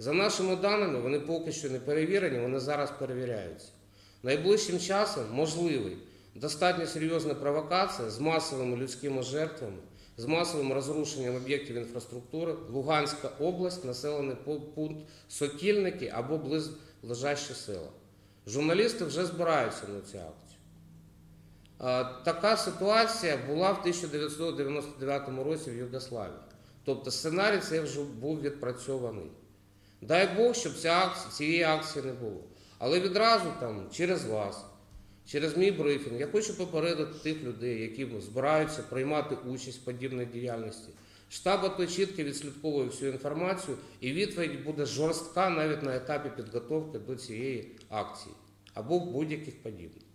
За нашими даними, вони поки що не перевірені, вони зараз перевіряються. Найближчим часом можливий достатньо серйозна провокація з масовими людськими жертвами, з масовим розрушенням об'єктів інфраструктури, Луганська область, населений пункт Сокільники або ближайші села. Журналісти вже збираються на цю акцію. Така ситуація була в 1999 році в Югославії. Тобто сценарій цей вже був відпрацьований. Дай Бог, щоб цієї акції не було. Але відразу через вас, через мій брифінг, я хочу попередити тих людей, які збираються приймати участь в подібній діяльності. Штаб АТО чітко відслідковує всю інформацію, і відповідь буде жорстка навіть на етапі підготовки до цієї акції або будь-яких подібних.